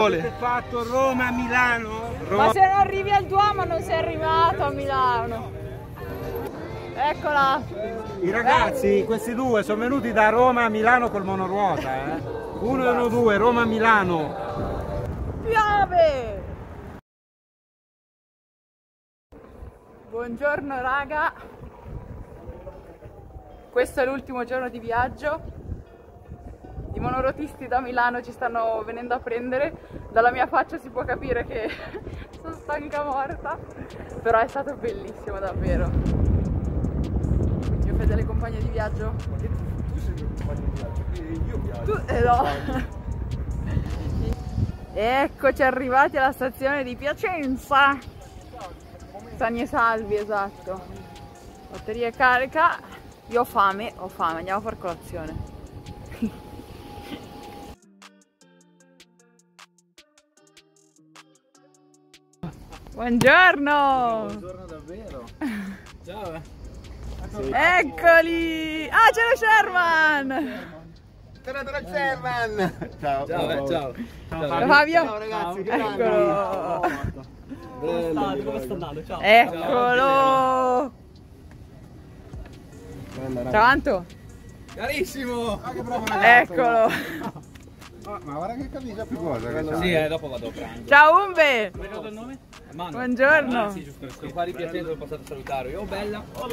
Avete fatto Roma, Milano? Roma. Ma se non arrivi al Duomo non sei arrivato a Milano. Eccola. I ragazzi, questi due, sono venuti da Roma a Milano col monoruota. Uno e uno due, Roma, Milano. Piave! Buongiorno raga. Questo è l'ultimo giorno di viaggio. I monorotisti da Milano ci stanno venendo a prendere, dalla mia faccia si può capire che sono stanca morta, però è stato bellissimo davvero. Io fedele compagno di viaggio. Tu sei il mio compagno di viaggio, io viaggio. Tu? No. Eccoci arrivati alla stazione di Piacenza. Sani e salvi, esatto. Batteria carica, io ho fame, andiamo a far colazione. Buongiorno! Buongiorno davvero! Ciao! Sì. Eccoli! Ah, c'è lo Sherman! Tornato lo Sherman! Ciao! Ciao! Ciao! Ciao Fabio! Ciao ragazzi! Ciao. Eccolo! Come sta andando? Ciao! Eccolo! Ciao Anto! Carissimo! Ah, che bravo ragazzo! Eccolo! Ma guarda che camicia più cosa che sì, dopo vado a pranzo. Ciao Umbe! Come è il nome? Manu. Buongiorno! Ah, sì, giusto, sono qua di Piacenza, ho passato a salutare. Io bella! Ah,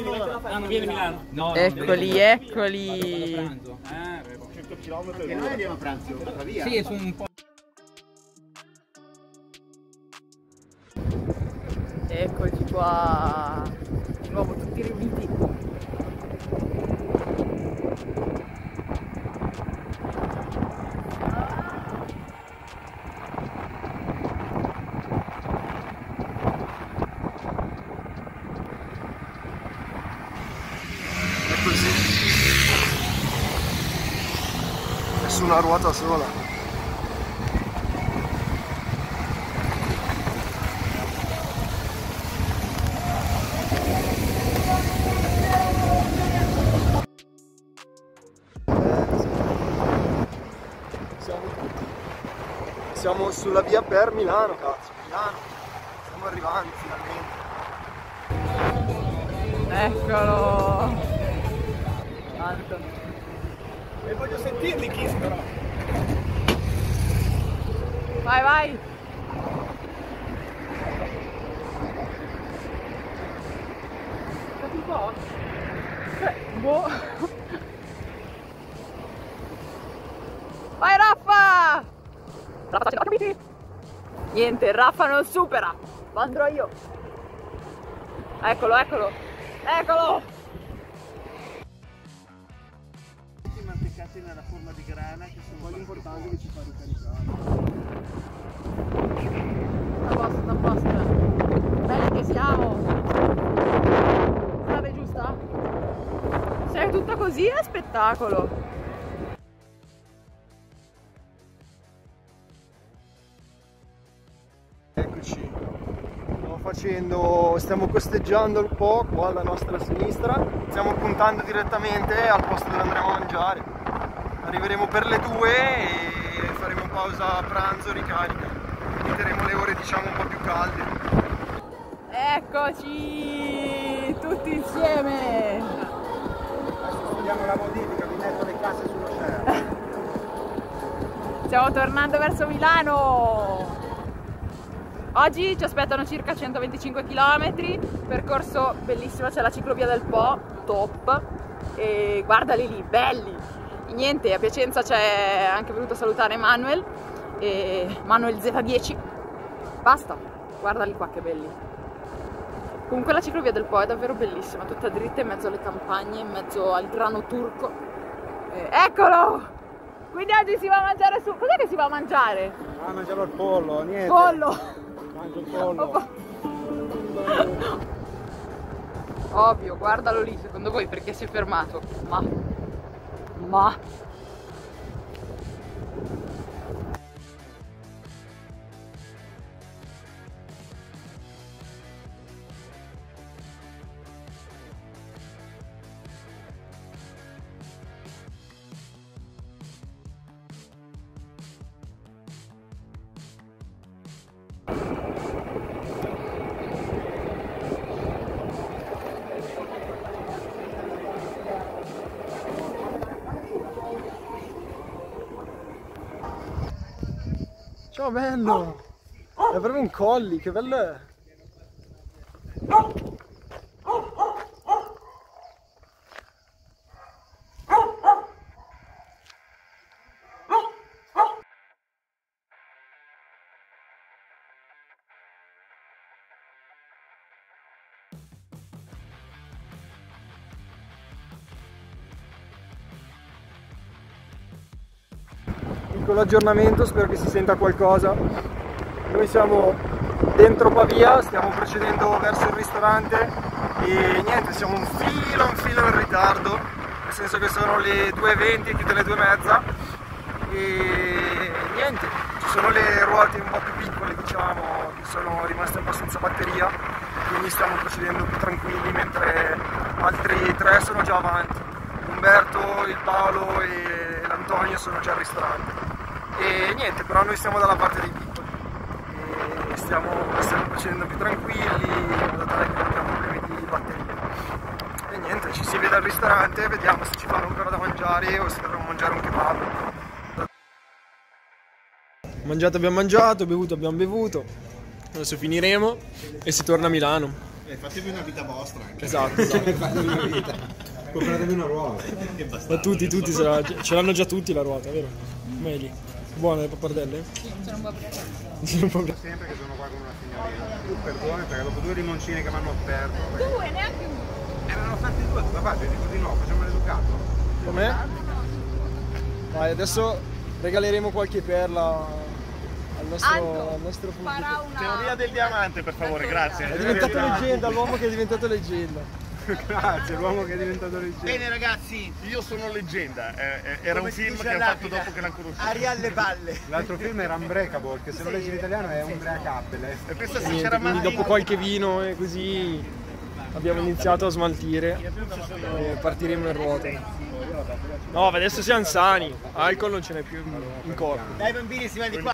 non vieni a Milano? No, eccoli, no, eccoli! Vado a pranzo. 100 km e noi andiamo a pranzo, via! Sì, sono un po'... Eccoci qua! Di nuovo tutti riuniti! Una ruota sola. Siamo sulla via per Milano, cazzo, Milano. Stiamo arrivando finalmente. Eccolo. Alto. E voglio sentirli Kiss però. Vai vai. Stai un po'? Boh. Vai Raffa! Raffa ce l'ho capiti? Niente, Raffa non supera. Andrò io. Eccolo, eccolo. Eccolo! Nella forma di grana che sono poi importanti che ci fa ricaricare. Da posto, bella che siamo! Strada giusta? Se è tutta così è spettacolo! Eccoci, stiamo facendo, stiamo costeggiando il Po qua alla nostra sinistra, stiamo puntando direttamente al posto dove andremo a mangiare. Arriveremo per le 2 e faremo pausa pranzo, ricarica. Eviteremo le ore diciamo un po' più calde. Eccoci tutti insieme. Adesso studiamo la modifica, vi metto le casse sullo schermo. Stiamo tornando verso Milano. Oggi ci aspettano circa 125 km, percorso bellissimo, c'è la ciclovia del Po, top. E guardali lì, belli. Niente, a Piacenza c'è anche venuto a salutare Manuel e Manuel Z10. Basta, guardali qua che belli. Comunque la ciclovia del Po è davvero bellissima, tutta dritta in mezzo alle campagne, in mezzo al grano turco. Eccolo! Quindi oggi si va a mangiare su... Cos'è che si va a mangiare? Ah, mangiamo il pollo, niente. Pollo! Mangio il pollo. Ovvio, guardalo lì, secondo voi perché si è fermato? Ma Ciao bello! È proprio un colli, che bello è! Piccolo aggiornamento, spero che si senta qualcosa. Noi siamo dentro Pavia, stiamo procedendo verso il ristorante e niente, siamo un filo in ritardo, nel senso che sono le 2:20, chiude le 2:30 e niente, ci sono le ruote un po' più piccole, diciamo, che sono rimaste abbastanza batteria, quindi stiamo procedendo più tranquilli, mentre altri tre sono già avanti. Umberto, il Paolo e l'Antonio sono già al ristorante. E niente, però noi stiamo dalla parte dei piccoli e stiamo procedendo più tranquilli, da tale che non abbiamo problemi di batteria. E niente, ci si vede al ristorante e vediamo se ci fanno ancora da mangiare o se dovremmo mangiare un kebab. Abbiamo mangiato, bevuto, adesso finiremo e si torna a Milano. Fatevi una vita vostra anche. Esatto. Fatevi una vita. Compratevi una ruota. Ma tutti ce l'hanno già tutti la ruota, vero? Meglio. Buone le pappardelle? Sì, sono un po' prese. Sempre che sono qua con una signorina. Tu perdone perché dopo due limoncini che mi hanno offerto. Due, neanche uno. Erano offerti due, cosa faccio? Io dico di no, facciamo l'educato. Com'è? Vai, adesso regaleremo qualche perla al nostro pubblico. Teoria del diamante, per favore, grazie. È diventato leggenda, l'uomo che è diventato leggenda. Grazie, l'uomo che è diventato leggenda. Bene ragazzi, io sono leggenda. Era un film che ho fatto dopo che l'hanno conosciuto. Aria alle palle. L'altro film era Unbreakable, che se lo leggi in italiano è Unbreakable. E pensa se c'era mai. Dopo qualche vino e così abbiamo iniziato a smaltire e partiremo in ruota. No, adesso siamo sani, alcol non ce n'è più in corpo. Dai bambini, si va di qua.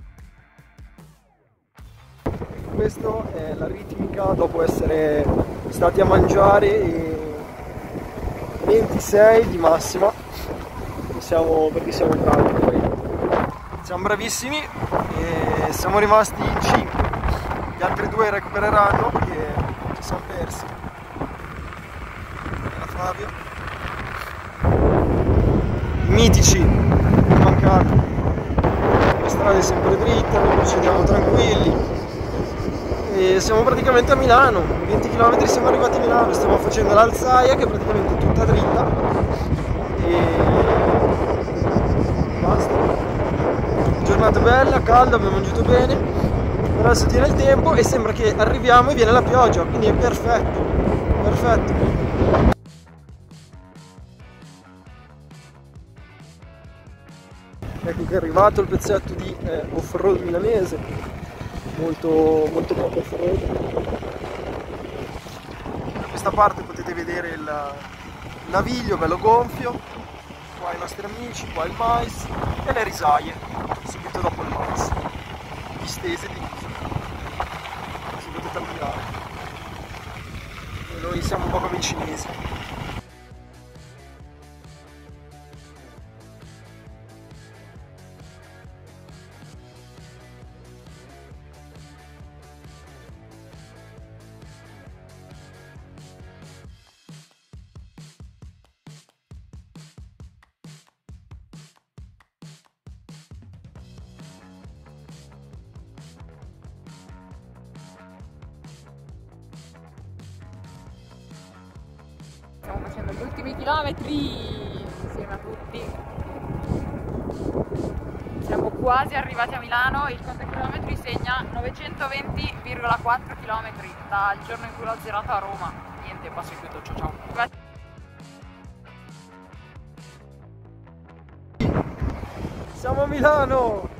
Questa è la ritmica dopo essere stati a mangiare e 26 di massima, perché siamo bravi, poi siamo bravissimi e siamo rimasti 5, gli altri 2 recupereranno perché ci siamo persi. Era Fabio, mitici, mancati, la strada è sempre dritta, noi procediamo tranquilli. E siamo praticamente a Milano, 20 km siamo arrivati a Milano, stiamo facendo l'Alzaia che è praticamente tutta dritta e basta. Giornata bella, calda, abbiamo mangiato bene, adesso tiene il tempo e sembra che arriviamo e viene la pioggia, quindi è perfetto, perfetto. Ecco che è arrivato il pezzetto di off-road milanese. Molto poco freddo. Da questa parte potete vedere il naviglio bello gonfio, qua i nostri amici, qua il mais e le risaie subito dopo il mais, distese di si potete ammirare. E noi siamo un po' come i cinesi. Stiamo facendo gli ultimi chilometri insieme a tutti. Siamo quasi arrivati a Milano, il conto chilometri segna 920,4 km dal giorno in cui l'ho zerato a Roma. Niente, passo chiuso, ciao. Siamo a Milano!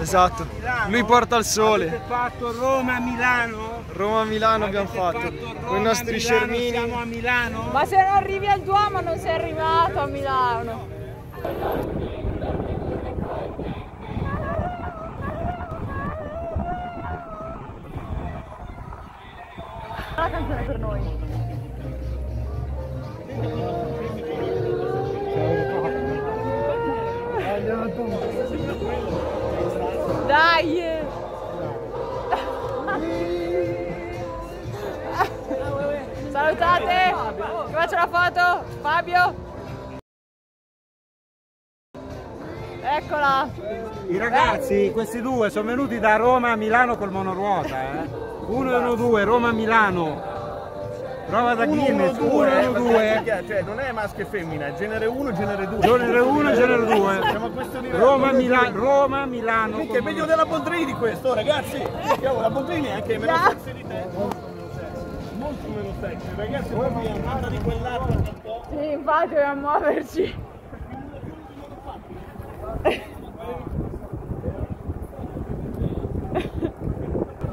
Esatto, Milano, lui porta il sole. Abbiamo fatto Roma-Milano? Roma-Milano abbiamo fatto con i nostri Shermini. Siamo a Milano? Ma se non arrivi al Duomo non sei arrivato a Milano. No. per noi. Dai! Salutate! Vi faccio la foto! Fabio! Eccola! I ragazzi, questi due, sono venuti da Roma a Milano col monoruota, eh? 1-1-2, Roma-Milano. Prova da Guinness, 1-1-2. Cioè, non è maschio e femmina, è genere 1 genere 2. Genere 1 genere 2. Siamo a questo livello. Roma-Milano. Che è meglio della Boldrini questo, ragazzi! La Boldrini è anche meno sexy di te. Molto meno sexy, ragazzi, poi è andata di quell'altra un po'. Sì, infatti, a muoverci.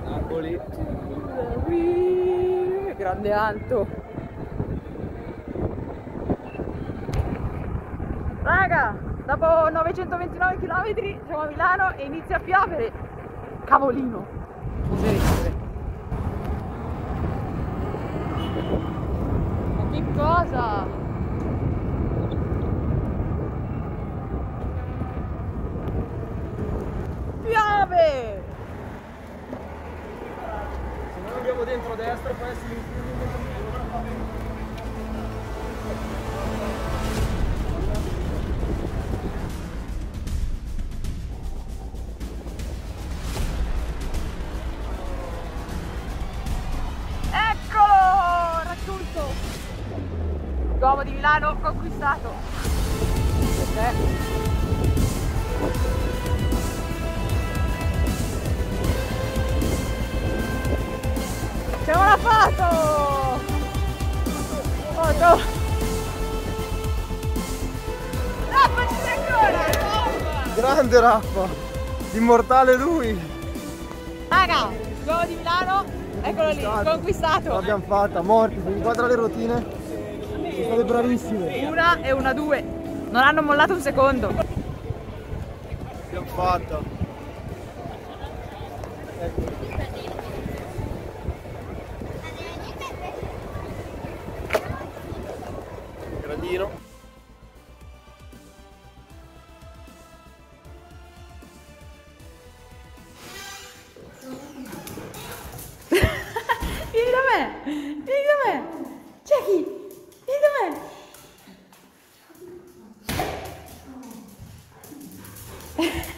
Napoli. Grande alto. Raga, dopo 929 km siamo a Milano e inizia a piovere. Cavolino. Ma che cosa? Piave! Se non abbiamo dentro a destra, poi si eccolo! Raggiunto! Duomo di Milano conquistato! Siamo alla foto! Foto! Raffa ci sei ancora! Grande Raffa! Immortale lui! Raga! Duomo di Milano! Eccolo lì! Conquistato! L'abbiamo fatta! Morti! Mi inquadra le rotine! Sono state bravissime! Una e una due! Non hanno mollato un secondo! L'abbiamo fatta! Ecco. Vieni da me! Jackie! Vieni da me!